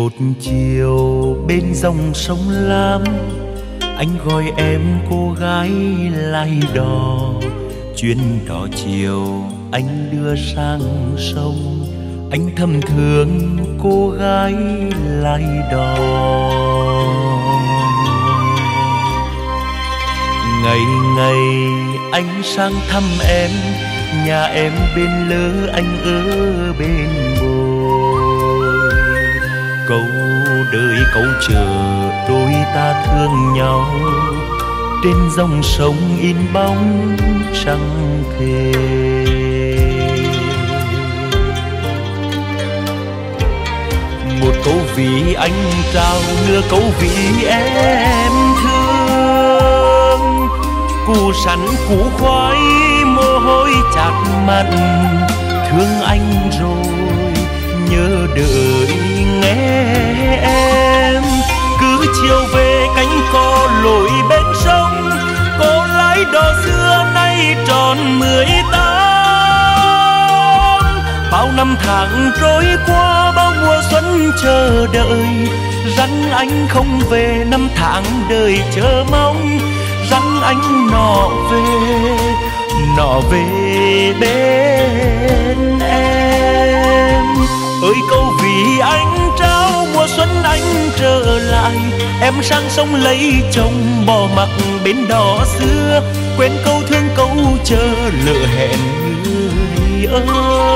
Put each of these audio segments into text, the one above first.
Một chiều bên dòng sông Lam, anh gọi em cô gái lái đò. Chuyến đò chiều anh đưa sang sông, anh thầm thương cô gái lái đò. Ngày ngày anh sang thăm em, nhà em bên lỡ anh ở bên bồi. Câu đời câu chờ đôi ta thương nhau, trên dòng sông in bóng trăng thề. Một câu ví anh trao, nửa câu ví em thương. Củ sắn củ khoai mồ hôi chạt mặt, thương anh rồi nhớ đợi nghe em. Cứ chiều về cánh cò lội bên sông, cô lái đò xưa nay tròn 18. Bao năm tháng trôi qua, bao mùa xuân chờ đợi, rằng anh không về, năm tháng đời chờ mong, rằng anh nọ về bên em. Ơi câu ví anh trao, mùa xuân anh trở lại, em sang sông lấy chồng, bỏ mặc bến đò xưa, quên câu thương câu chờ lỡ hẹn. Người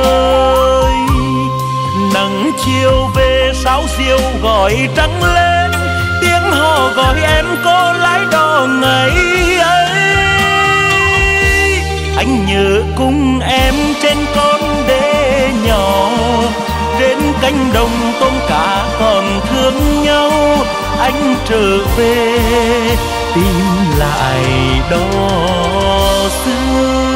ơi, nắng chiều về sáo diều gọi trắng lên, tiếng hò gọi em cô lái đò ngày ấy. Anh nhớ cùng em trên con đê nhỏ, đến cánh đồng tôm cá còn thương nhau. Anh trở về tìm lại đò xưa.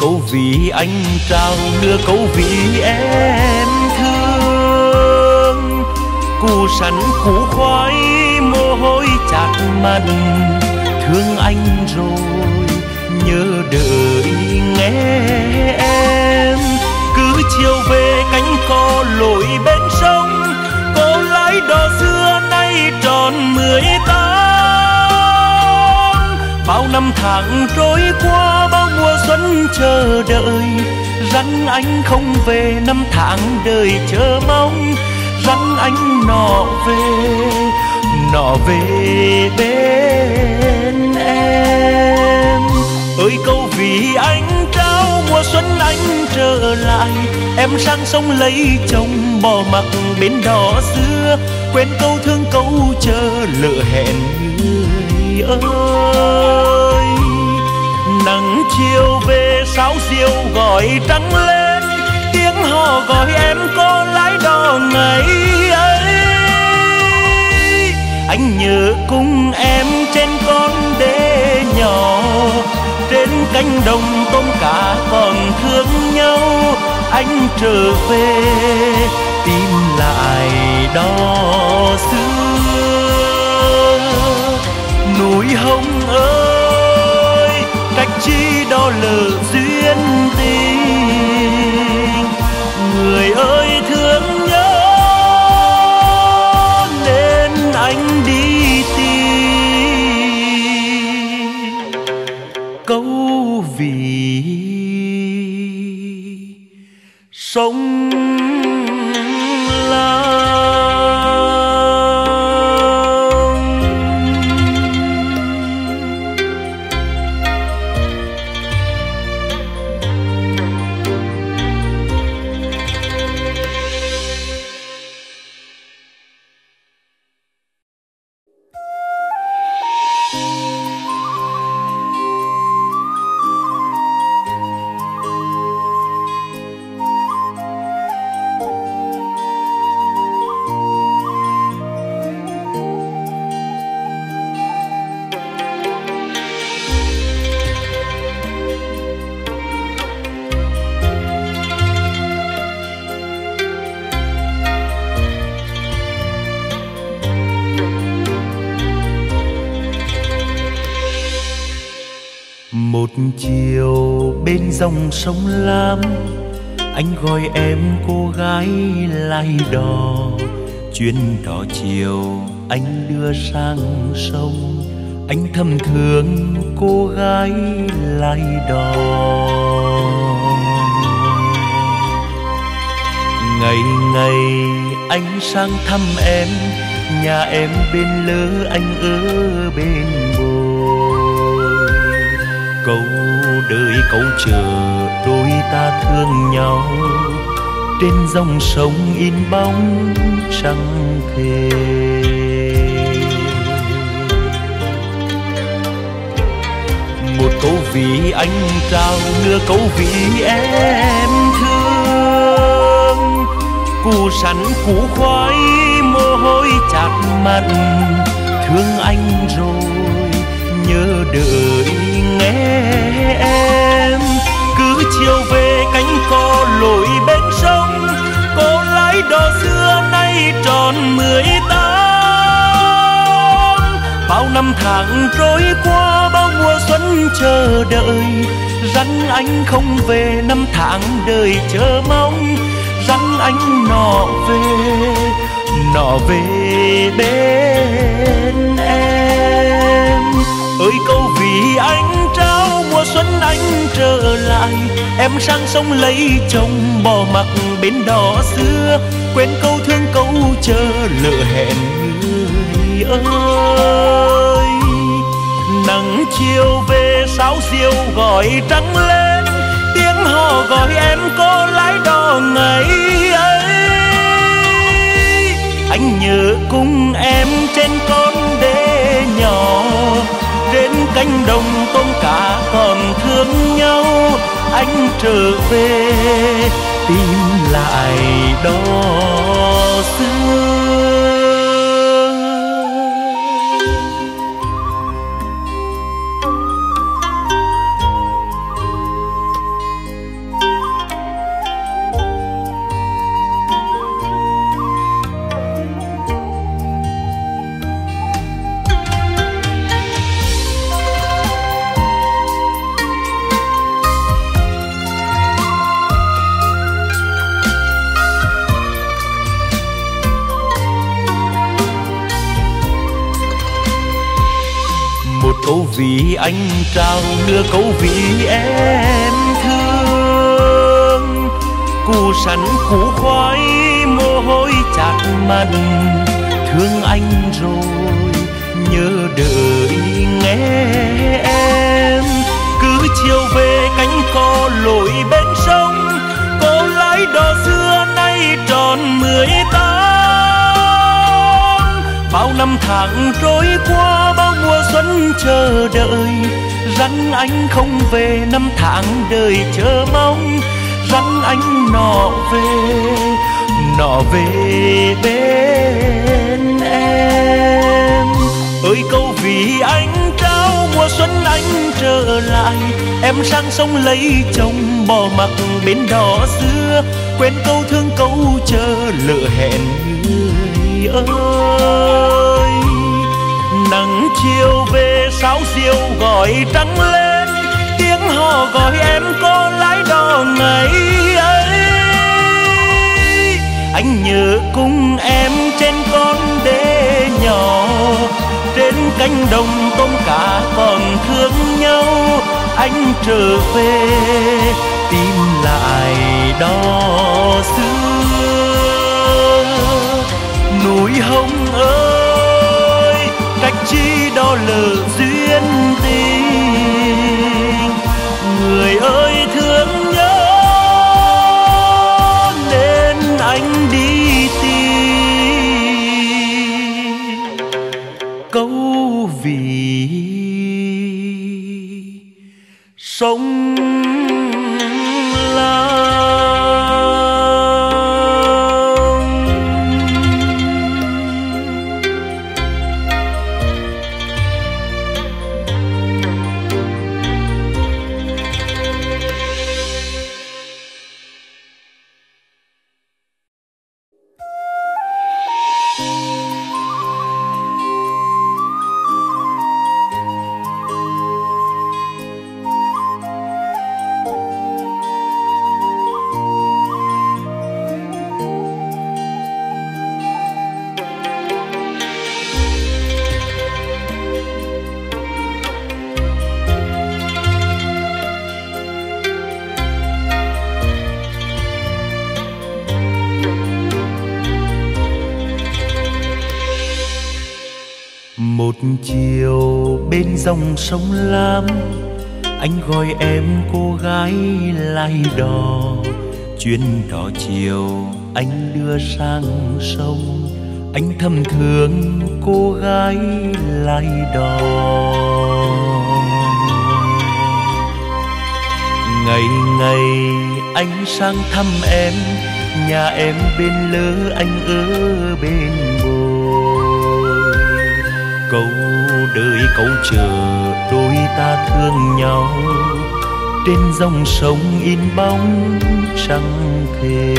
Câu ví anh trao, đưa câu ví em thương. Củ sắn củ khoai mồ hôi chát mặt, thương anh rồi nhớ đợi nghe em. Cứ chiều về cánh cò lội bên sông, cô lái đò xưa nay tròn 18. Bao năm tháng trôi qua, bao mùa xuân chờ đợi, rằng anh không về, năm tháng đời chờ mong, rằng anh nọ về bên em. Ơi câu ví anh trao, mùa xuân anh trở lại, em sang sông lấy chồng, bỏ mặc bến đò xưa, quên câu thương câu chờ lỡ hẹn. Người ơi, nắng chiều về sáo diều gọi trắng lên, tiếng hò gọi em cô lái đò ngày ấy. Anh nhớ cùng em trên con đê nhỏ, trên cánh đồng tôm cá còn thương nhau. Anh trở về tìm lại đò xưa. Núi Hồng ơi, cách chi đó lỡ duyên tình, người ơi thương nhớ nên anh đi tìm câu ví sông Lam. Một chiều bên dòng sông Lam, anh gọi em cô gái lái đò. Chuyến đò chiều anh đưa sang sông, anh thầm thương cô gái lái đò. Ngày ngày anh sang thăm em, nhà em bên lỡ anh ở bên bồi. Câu đời câu chờ đôi ta thương nhau, trên dòng sông in bóng trăng khê. Một câu ví anh trao, nửa câu ví em thương. Củ sắn củ khoai mồ hôi chạt mặt, thương anh rồi nhớ đợi nghe em. Cứ chiều về cánh cò lội bên sông, cô lái đò xưa nay tròn 18. Bao năm tháng trôi qua, bao mùa xuân chờ đợi, rằng anh không về, năm tháng đời chờ mong, rằng anh nọ về bên em. Ơi câu ví anh trao, mùa xuân anh trở lại, em sang sông lấy chồng, bỏ mặc bến đò xưa, quên câu thương câu chờ lỡ hẹn. Người ơi nắng chiều về sáo diều gọi trắng lên, tiếng hò gọi em cô lái đò ngày ấy. Anh nhớ cùng em trên con đê nhỏ, đến cánh đồng tôm cá còn thương nhau. Anh trở về tìm lại đò xưa. Câu ví anh trao, đưa câu ví em thương. Củ sắn củ khoai mồ hôi chát mặt, thương anh rồi nhớ đợi nghe em. Cứ chiều về cánh cò lội bên sông, cô lái đò xưa nay tròn 18. Bao năm tháng trôi qua, bao mùa xuân chờ đợi, rằng anh không về, năm tháng đời chờ mong, rằng anh nọ về bên em. Ơi câu ví anh trao, mùa xuân anh trở lại, em sang sông lấy chồng, bỏ mặc bến đò xưa, quên câu thương câu chờ lỡ hẹn. Người ơi nắng chiều về sáo diều gọi trắng lên, tiếng hò gọi em cô lái đò ngày ấy. Anh nhớ cùng em trên con đê nhỏ, trên cánh đồng tôm cá còn thương nhau. Anh trở về tìm lại đò xưa. Núi Hồng ơi chi đó lỡ duyên tình, người ơi thương nhớ nên anh đi tìm câu ví sông Lam. chiều bên dòng sông Lam, anh gọi em cô gái lái đò. Chuyến đò chiều anh đưa sang sông, anh thầm thương cô gái lái đò. Ngày ngày anh sang thăm em, nhà em bên lỡ anh ở bên bồi. Câu đời câu chờ đôi ta thương nhau, trên dòng sông in bóng trăng khê.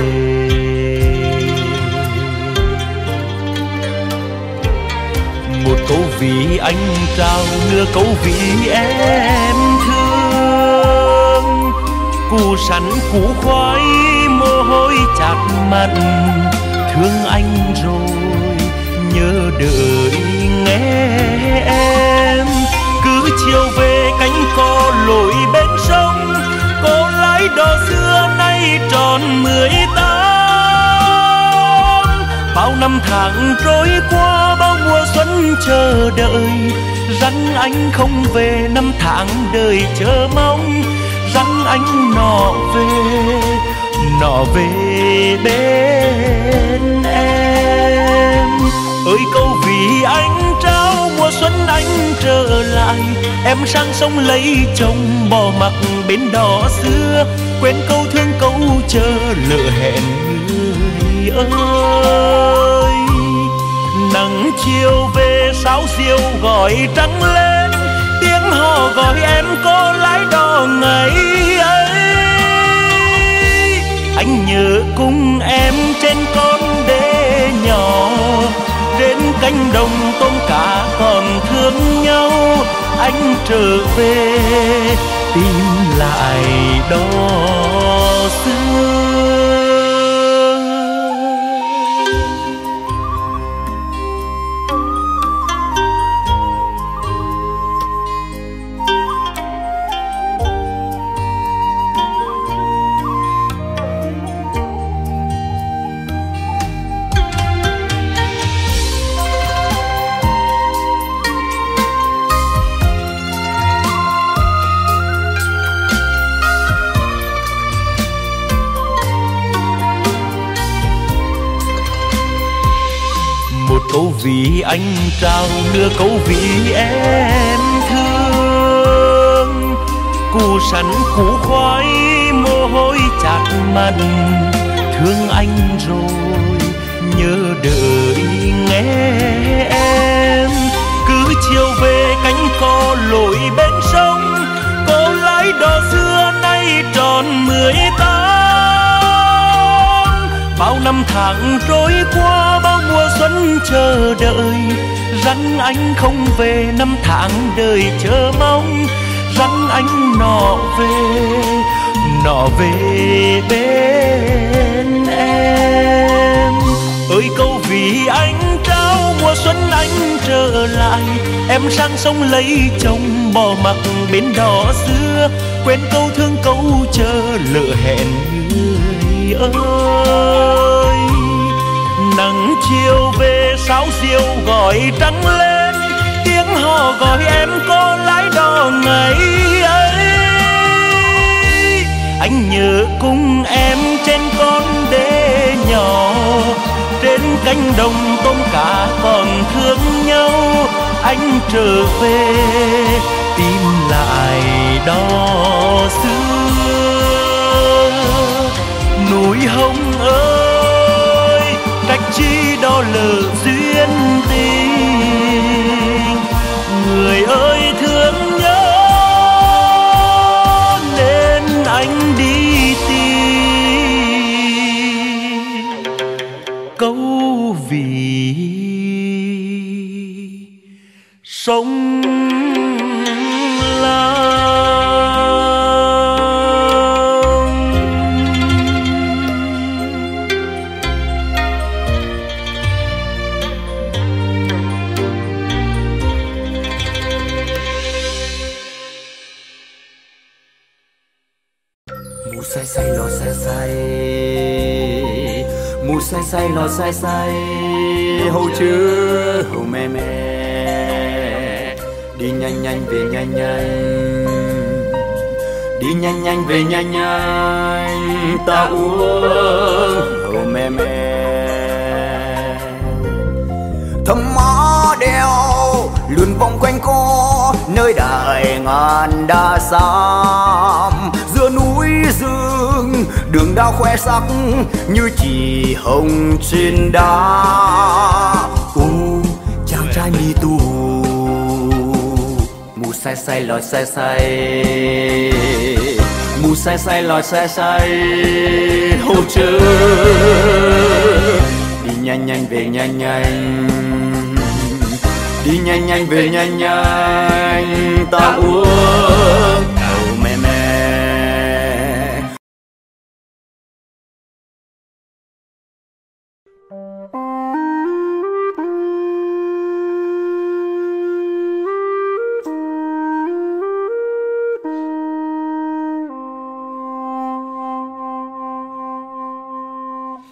Một câu ví anh trao, nửa câu ví em thương. Củ sắn củ khoai mồ hôi chặt mặt, thương anh rồi nhớ đợi nghe em. Cứ chiều về cánh cò lội bên sông, cô lái đò xưa nay tròn 18. Bao năm tháng trôi qua, bao mùa xuân chờ đợi, rằng anh không về, năm tháng đời chờ mong, rằng anh nọ về bên em. Ơi câu ví anh trao, mùa xuân anh trở lại, em sang sông lấy chồng, bỏ mặc bến đò xưa, quên câu thương câu chờ lỡ hẹn. Người ơi, nắng chiều về sáo diều gọi trắng lên, tiếng hò gọi em cô lái đò ngày ấy. Anh nhớ cùng em trên con đê nhỏ, đến cánh đồng tôm cá còn thương nhau. Anh trở về tìm lại đò xưa. Câu ví anh trao, nửa câu ví em thương. Củ sắn củ khoai mồ hôi chát mặt, thương anh rồi nhớ đợi nghe em. Cứ chiều về cánh cò lội bên sông, cô lái đò xưa nay tròn 18. Bao năm tháng trôi qua, bao mùa xuân chờ đợi, rằng anh không về, năm tháng đời chờ mong, rằng anh nọ về bên em. Ơi câu ví anh trao, mùa xuân anh trở lại, em sang sông lấy chồng, bỏ mặc bến đò xưa, quên câu thương câu chờ lỡ hẹn. Người ơi, nắng chiều về sáo diều gọi trắng lên, tiếng hò gọi em cô lái đò ngày ấy. Anh nhớ cùng em trên con đê nhỏ, trên cánh đồng tôm cá còn thương nhau. Anh trở về tìm lại đò xưa. Núi Hồng ơi, cách chi đó lỡ duyên tình, người ơi thương nhớ nên anh đi tìm câu ví sông Lam. Say say lo say say, hầu chứ hầu mẹ. Đi nhanh nhanh về nhanh nhanh, đi nhanh nhanh về nhanh nhanh. Ta uống hôm em thấm má đeo luôn vòng quanh cô nơi đại ngàn đã xám. Giữa núi rừng đường đao khoe sắc như chỉ hồng trên đá. Ô chàng trai mi tù mù say say lòi say say, mù say say lòi say say hồ chớ. Đi nhanh nhanh về nhanh nhanh, đi nhanh nhanh về nhanh nhanh. Ta uống